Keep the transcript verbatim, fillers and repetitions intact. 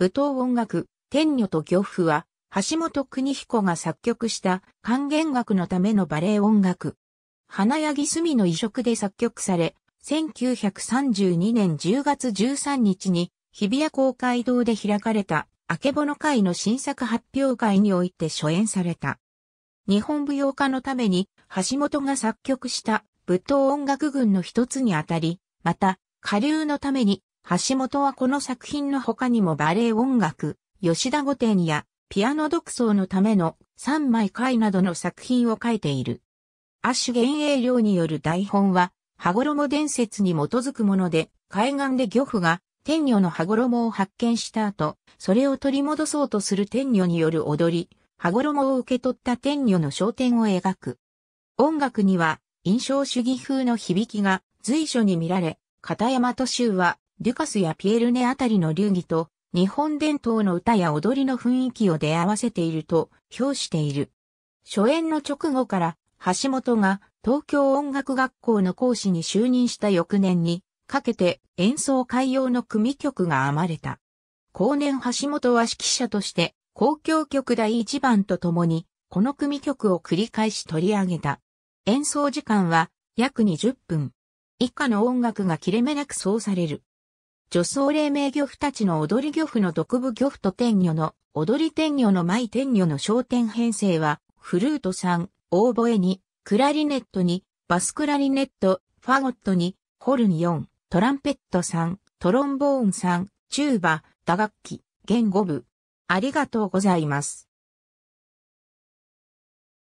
舞踏音楽、天女と漁夫は、橋本邦彦が作曲した管弦楽のためのバレエ音楽。花柳澄の移植で作曲され、せんきゅうひゃくさんじゅうにねんじゅうがつじゅうさんにちに日比谷公会堂で開かれたあけぼの会の新作発表会において初演された。日本舞踊家のために橋本が作曲した舞踏音楽群の一つにあたり、また、下流のために橋本はこの作品の他にもバレエ音楽、吉田御殿やピアノ独奏のための三枚会などの作品を書いている。阿種源栄良による台本は、羽衣伝説に基づくもので、海岸で漁夫が天女の羽衣を発見した後、それを取り戻そうとする天女による踊り、羽衣を受け取った天女の昇天を描く。音楽には、印象主義風の響きが随所に見られ、片山敏秋は、デュカスやピエルネあたりの流儀と、日本伝統の歌や踊りの雰囲気を出会わせていると評している。初演の直後から、橋本が東京音楽学校の講師に就任した翌年にかけて演奏会用の組曲が編まれた。後年橋本は指揮者として交響曲第一番とともにこの組曲を繰り返し取り上げた。演奏時間は約にじゅっぷん。以下の音楽が切れ目なく奏される。女装黎明漁夫たちの踊り漁夫の独舞漁夫と天女の踊り天女の舞天女の昇天編成はフルートさん、オーボエに、クラリネットに、バスクラリネット、ファゴットに、ホルンよん、トランペットさん、トロンボーンさん、チューバ、打楽器、弦ごぶ。ありがとうございます。